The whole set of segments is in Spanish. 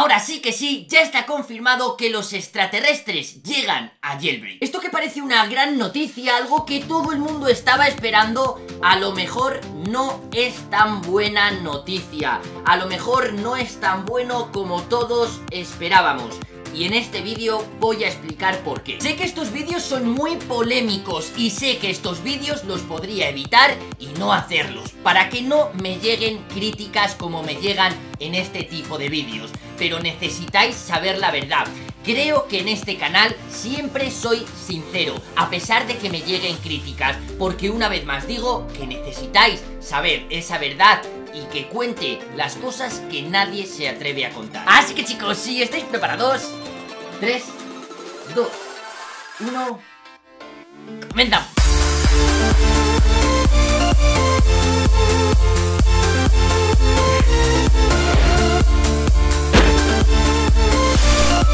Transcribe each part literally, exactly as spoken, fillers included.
Ahora sí que sí, ya está confirmado que los extraterrestres llegan a Jailbreak. Esto que parece una gran noticia, algo que todo el mundo estaba esperando, a lo mejor no es tan buena noticia. A lo mejor no es tan bueno como todos esperábamos. Y en este vídeo voy a explicar por qué. Sé que estos vídeos son muy polémicos y sé que estos vídeos los podría evitar y no hacerlos, para que no me lleguen críticas como me llegan en este tipo de vídeos. Pero necesitáis saber la verdad. Creo que en este canal siempre soy sincero, a pesar de que me lleguen críticas, porque una vez más digo que necesitáis saber esa verdad y que cuente las cosas que nadie se atreve a contar. Así que chicos, si estáis preparados, tres, dos, uno, comenzamos.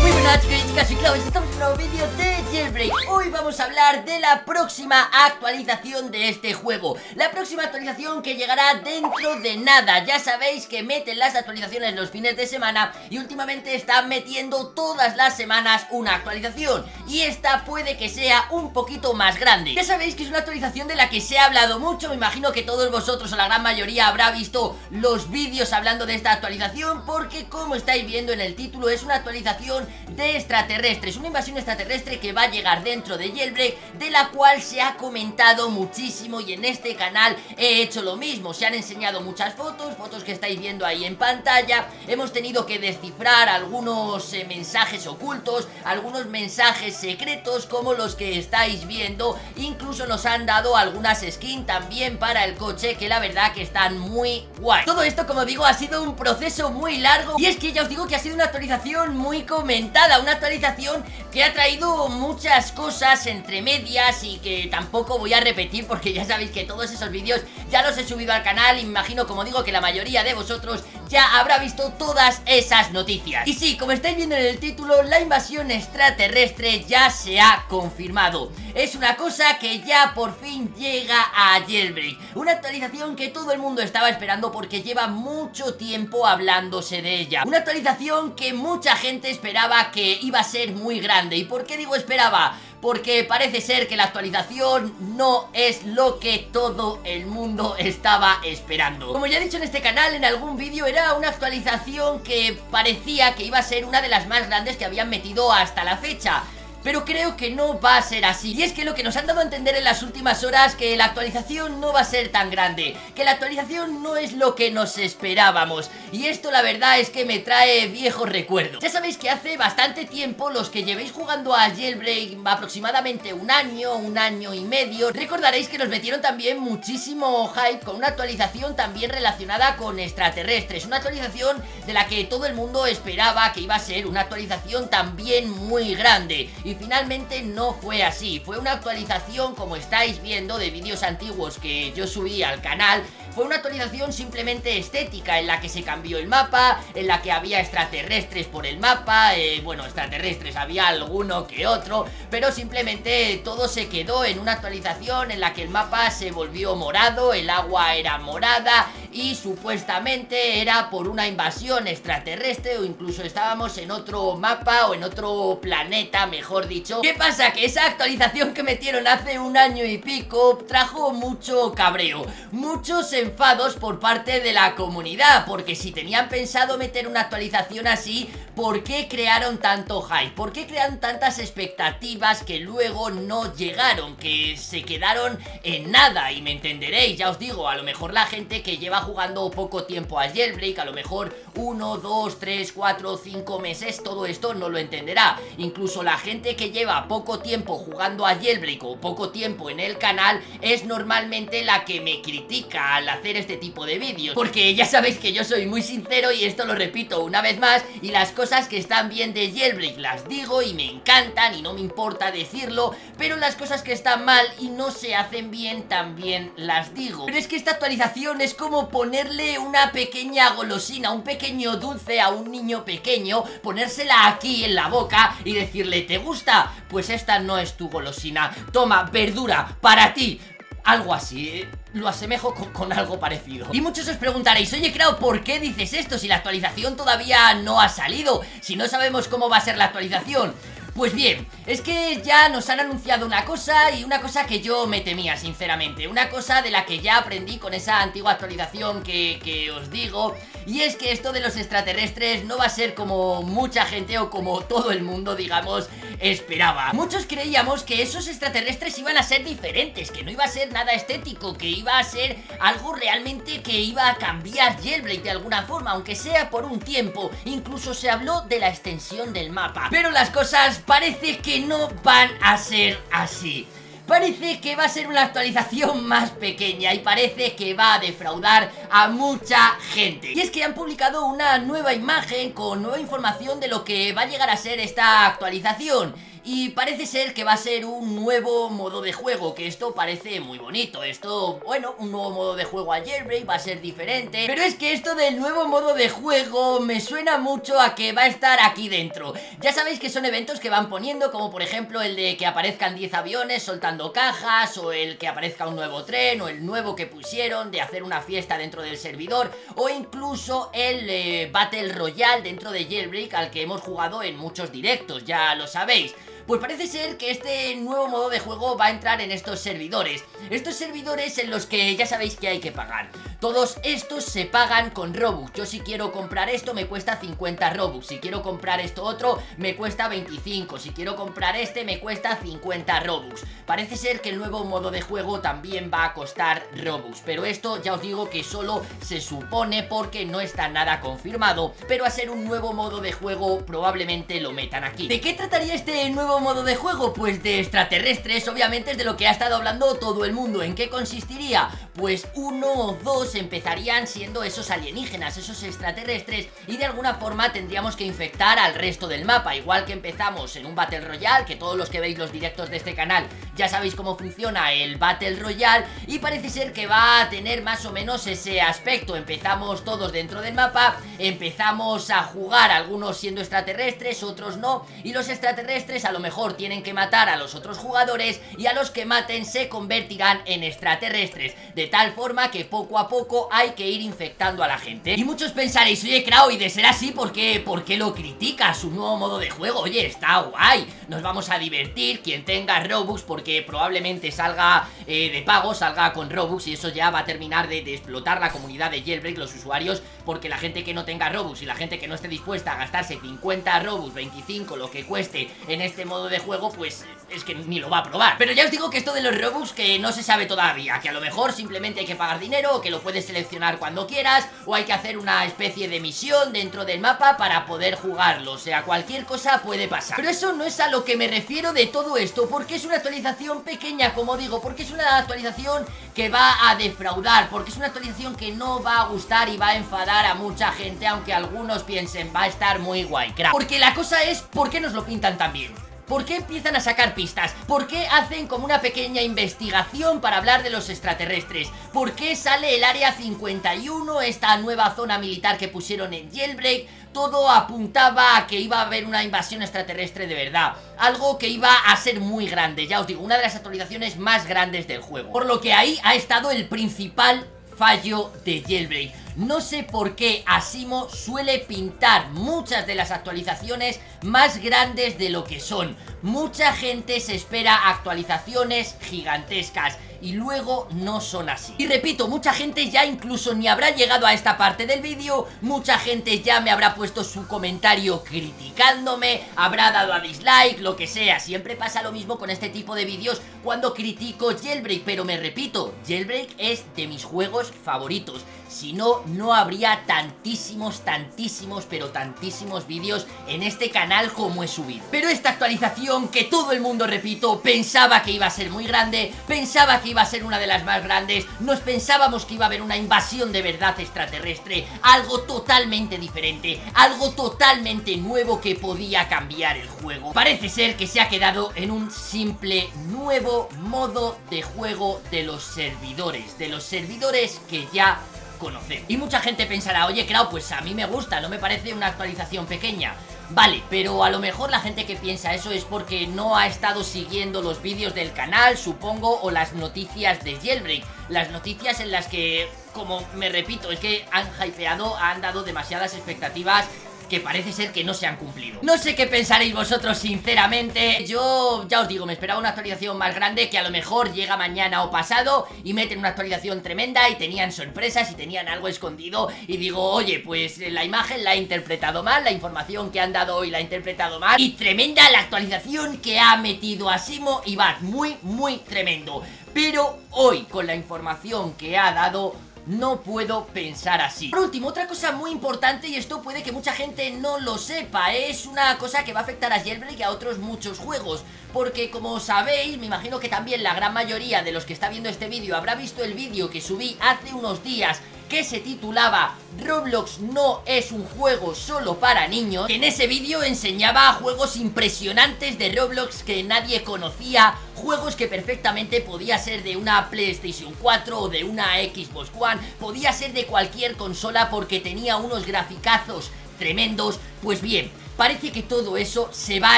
Muy buenas chicos y chicas, soy Clau, estamos en un nuevo vídeo de Jailbreak. Hoy vamos a hablar de la próxima actualización de este juego. La próxima actualización que llegará dentro de nada. Ya sabéis que meten las actualizaciones los fines de semana y últimamente están metiendo todas las semanas una actualización, y esta puede que sea un poquito más grande. Ya sabéis que es una actualización de la que se ha hablado mucho. Me imagino que todos vosotros o la gran mayoría habrá visto los vídeos hablando de esta actualización, porque como estáis viendo en el título, es una actualización de extraterrestres, una invasión extraterrestre que va a llegar dentro de Jailbreak, de la cual se ha comentado muchísimo y en este canal he hecho lo mismo. Se han enseñado muchas fotos, fotos que estáis viendo ahí en pantalla. Hemos tenido que descifrar algunos eh, mensajes ocultos, algunos mensajes secretos como los que estáis viendo. Incluso nos han dado algunas skins también para el coche, que la verdad que están muy guay. Todo esto, como digo, ha sido un proceso muy largo, y es que ya os digo que ha sido una actualización muy comentada, una actualización que ha traído muchas cosas entre medias y que tampoco voy a repetir, porque ya sabéis que todos esos vídeos ya los he subido al canal. Y me imagino, como digo, que la mayoría de vosotros ya habrá visto todas esas noticias. Y sí, como estáis viendo en el título, la invasión extraterrestre ya se ha confirmado. Es una cosa que ya por fin llega a Jailbreak, una actualización que todo el mundo estaba esperando porque lleva mucho tiempo hablándose de ella. Una actualización que mucha gente esperaba que iba a ser muy grande. ¿Y por qué digo esperaba? Porque parece ser que la actualización no es lo que todo el mundo estaba esperando. Como ya he dicho en este canal, en algún vídeo, era una actualización que parecía que iba a ser una de las más grandes que habían metido hasta la fecha. Pero creo que no va a ser así. Y es que lo que nos han dado a entender en las últimas horas, que la actualización no va a ser tan grande, que la actualización no es lo que nos esperábamos. Y esto la verdad es que me trae viejos recuerdos. Ya sabéis que hace bastante tiempo, los que llevéis jugando a Jailbreak aproximadamente un año, un año y medio, recordaréis que nos metieron también muchísimo hype con una actualización también relacionada con extraterrestres. Una actualización de la que todo el mundo esperaba que iba a ser una actualización también muy grande. Y Y finalmente no fue así. Fue una actualización, como estáis viendo, de vídeos antiguos que yo subí al canal. Fue una actualización simplemente estética, en la que se cambió el mapa, en la que había extraterrestres por el mapa. eh, Bueno, extraterrestres había alguno que otro, pero simplemente todo se quedó en una actualización en la que el mapa se volvió morado, el agua era morada, y supuestamente era por una invasión extraterrestre, o incluso estábamos en otro mapa o en otro planeta, mejor dicho. ¿Qué pasa? Que esa actualización que metieron hace un año y pico trajo mucho cabreo, muchos enfados por parte de la comunidad, porque si tenían pensado meter una actualización así, ¿por qué crearon tanto hype? ¿Por qué crearon tantas expectativas que luego no llegaron, que se quedaron en nada? Y me entenderéis, ya os digo, a lo mejor la gente que lleva jugando poco tiempo a Jailbreak, a lo mejor uno, dos, tres, cuatro, cinco meses, todo esto no lo entenderá. Incluso la gente que lleva poco tiempo jugando a Jailbreak o poco tiempo en el canal es normalmente la que me critica al hacer este tipo de vídeos, porque ya sabéis que yo soy muy sincero, y esto lo repito una vez más, y las cosas que están bien de Jailbreak las digo y me encantan y no me importa decirlo, pero las cosas que están mal y no se hacen bien también las digo. Pero es que esta actualización es como ponerle una pequeña golosina, un pequeño dulce a un niño pequeño, ponérsela aquí en la boca y decirle: ¿te gusta? Pues esta no es tu golosina, toma, verdura, para ti. algo así, ¿eh? Lo asemejo con, con algo parecido. Y muchos os preguntaréis, oye Krao, ¿por qué dices esto si la actualización todavía no ha salido? Si no sabemos cómo va a ser la actualización. Pues bien, es que ya nos han anunciado una cosa, y una cosa que yo me temía, sinceramente. Una cosa de la que ya aprendí con esa antigua actualización que, que os digo. Y es que esto de los extraterrestres no va a ser como mucha gente o como todo el mundo, digamos, esperaba. Muchos creíamos que esos extraterrestres iban a ser diferentes, que no iba a ser nada estético, que iba a ser algo realmente que iba a cambiar Jailbreak de alguna forma, aunque sea por un tiempo. Incluso se habló de la extensión del mapa. Pero las cosas parece que no van a ser así. Parece que va a ser una actualización más pequeña y parece que va a defraudar a mucha gente. Y es que han publicado una nueva imagen con nueva información de lo que va a llegar a ser esta actualización. Y parece ser que va a ser un nuevo modo de juego, que esto parece muy bonito. Esto, bueno, un nuevo modo de juego a Jailbreak, va a ser diferente. Pero es que esto del nuevo modo de juego me suena mucho a que va a estar aquí dentro. Ya sabéis que son eventos que van poniendo, como por ejemplo el de que aparezcan diez aviones soltando cajas, o el que aparezca un nuevo tren, o el nuevo que pusieron de hacer una fiesta dentro del servidor, o incluso el eh, Battle Royale dentro de Jailbreak, al que hemos jugado en muchos directos, ya lo sabéis. Pues parece ser que este nuevo modo de juego va a entrar en estos servidores. Estos servidores en los que ya sabéis que hay que pagar. Todos estos se pagan con Robux. Yo si quiero comprar esto me cuesta cincuenta Robux. Si quiero comprar esto otro me cuesta veinticinco. Si quiero comprar este me cuesta cincuenta Robux. Parece ser que el nuevo modo de juego también va a costar Robux. Pero esto ya os digo que solo se supone, porque no está nada confirmado. Pero a ser un nuevo modo de juego probablemente lo metan aquí. ¿De qué trataría este nuevo modo de juego? Pues de extraterrestres, obviamente es de lo que ha estado hablando todo el mundo. ¿En qué consistiría? Pues uno o dos empezarían siendo esos alienígenas, esos extraterrestres, y de alguna forma tendríamos que infectar al resto del mapa, igual que empezamos en un Battle Royale, que todos los que veis los directos de este canal ya sabéis cómo funciona el Battle Royale, y parece ser que va a tener más o menos ese aspecto. Empezamos todos dentro del mapa, empezamos a jugar, algunos siendo extraterrestres, otros no, y los extraterrestres a lo mejor tienen que matar a los otros jugadores, y a los que maten se convertirán en extraterrestres, de tal forma que poco a poco hay que ir infectando a la gente. Y muchos pensaréis, oye Krao, y de ser así, ¿por qué, ¿por qué lo criticas? Un nuevo modo de juego, oye, está guay, nos vamos a divertir, quien tenga Robux, porque probablemente salga eh, de pago, salga con Robux, y eso ya va a terminar de, de explotar la comunidad de Jailbreak, los usuarios, porque la gente que no tenga Robux y la gente que no esté dispuesta a gastarse cincuenta Robux, veinticinco, lo que cueste en este modo de juego, pues es que ni lo va a probar. Pero ya os digo que esto de los Robux que no se sabe todavía, que a lo mejor simplemente hay que pagar dinero, o que lo puedes seleccionar cuando quieras, o hay que hacer una especie de misión dentro del mapa para poder jugarlo, o sea, cualquier cosa puede pasar. Pero eso no es a lo que me refiero de todo esto, porque es una actualización pequeña, como digo, porque es una actualización que va a defraudar, porque es una actualización que no va a gustar y va a enfadar a mucha gente, aunque algunos piensen va a estar muy guay, Krao. Porque la cosa es, ¿por qué nos lo pintan tan bien? ¿Por qué empiezan a sacar pistas? ¿Por qué hacen como una pequeña investigación para hablar de los extraterrestres? ¿Por qué sale el Área cincuenta y uno, esta nueva zona militar que pusieron en Jailbreak? Todo apuntaba a que iba a haber una invasión extraterrestre de verdad, algo que iba a ser muy grande, ya os digo, una de las actualizaciones más grandes del juego. Por lo que ahí ha estado el principal fallo de Jailbreak. No sé por qué Asimo suele pintar muchas de las actualizaciones más grandes de lo que son. Mucha gente se espera actualizaciones gigantescas y luego no son así. Y repito, mucha gente ya incluso ni habrá llegado a esta parte del vídeo, mucha gente ya me habrá puesto su comentario criticándome, habrá dado a dislike, lo que sea. Siempre pasa lo mismo con este tipo de vídeos cuando critico Jailbreak, pero me repito, Jailbreak es de mis juegos favoritos. Si no, no habría tantísimos, tantísimos, pero tantísimos vídeos en este canal como he subido. Pero esta actualización que todo el mundo, repito, pensaba que iba a ser muy grande, pensaba que iba a ser una de las más grandes, nos pensábamos que iba a haber una invasión de verdad extraterrestre, algo totalmente diferente, algo totalmente nuevo que podía cambiar el juego. Parece ser que se ha quedado en un simple nuevo modo de juego de los servidores, de los servidores que ya conocer. Y mucha gente pensará, oye Krau, pues a mí me gusta, no me parece una actualización pequeña. Vale, pero a lo mejor la gente que piensa eso es porque no ha estado siguiendo los vídeos del canal, supongo, o las noticias de Jailbreak. Las noticias en las que, como me repito, es que han hypeado, han dado demasiadas expectativas que parece ser que no se han cumplido. No sé qué pensaréis vosotros, sinceramente. Yo, ya os digo, me esperaba una actualización más grande, que a lo mejor llega mañana o pasado y meten una actualización tremenda y tenían sorpresas y tenían algo escondido. Y digo, oye, pues la imagen la he interpretado mal, la información que han dado hoy la he interpretado mal. Y tremenda la actualización que ha metido Asimo y Bat, muy, muy tremendo. Pero hoy, con la información que ha dado, no puedo pensar así. Por último, otra cosa muy importante, y esto puede que mucha gente no lo sepa, es una cosa que va a afectar a Jailbreak y a otros muchos juegos, porque como sabéis, me imagino que también la gran mayoría de los que está viendo este vídeo habrá visto el vídeo que subí hace unos días que se titulaba Roblox no es un juego solo para niños, que en ese vídeo enseñaba juegos impresionantes de Roblox que nadie conocía, juegos que perfectamente podía ser de una PlayStation cuatro o de una Xbox One, podía ser de cualquier consola porque tenía unos graficazos tremendos. Pues bien, parece que todo eso se va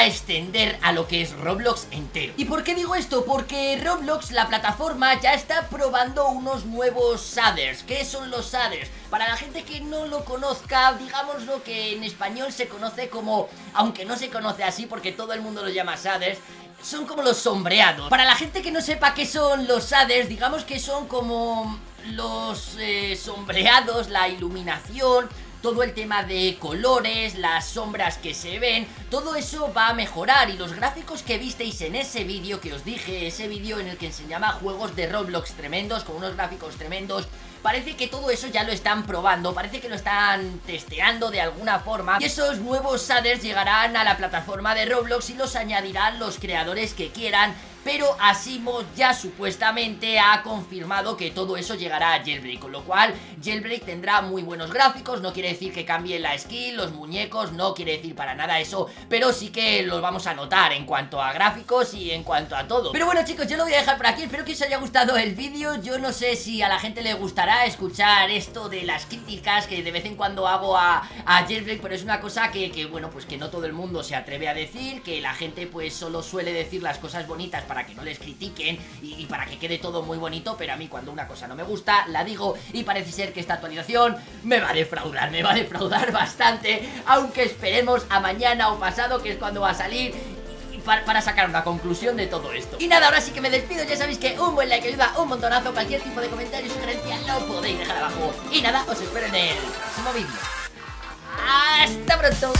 a extender a lo que es Roblox entero. ¿Y por qué digo esto? Porque Roblox, la plataforma, ya está probando unos nuevos shaders. ¿Qué son los shaders? Para la gente que no lo conozca, digamos lo que en español se conoce como, aunque no se conoce así porque todo el mundo lo llama shaders, son como los sombreados. Para la gente que no sepa qué son los shaders, digamos que son como los eh, sombreados, la iluminación, todo el tema de colores, las sombras que se ven, todo eso va a mejorar. Y los gráficos que visteis en ese vídeo que os dije, ese vídeo en el que enseñaba juegos de Roblox tremendos, con unos gráficos tremendos, parece que todo eso ya lo están probando, parece que lo están testeando de alguna forma. Y esos nuevos shaders llegarán a la plataforma de Roblox y los añadirán los creadores que quieran. Pero Asimo ya supuestamente ha confirmado que todo eso llegará a Jailbreak, con lo cual Jailbreak tendrá muy buenos gráficos. No quiere decir que cambie la skin, los muñecos, no quiere decir para nada eso, pero sí que los vamos a notar en cuanto a gráficos y en cuanto a todo. Pero bueno chicos, yo lo voy a dejar por aquí, espero que os haya gustado el vídeo. Yo no sé si a la gente le gustará escuchar esto de las críticas que de vez en cuando hago a, a Jailbreak, pero es una cosa que, que, bueno, pues que no todo el mundo se atreve a decir, que la gente pues solo suele decir las cosas bonitas para para que no les critiquen y, y para que quede todo muy bonito, pero a mí cuando una cosa no me gusta la digo, y parece ser que esta actualización me va a defraudar, me va a defraudar bastante, aunque esperemos a mañana o pasado, que es cuando va a salir, para, para sacar una conclusión de todo esto. Y nada, ahora sí que me despido, ya sabéis que un buen like ayuda un montonazo, cualquier tipo de comentario y sugerencia lo podéis dejar abajo, y nada, os espero en el próximo vídeo. ¡Hasta pronto!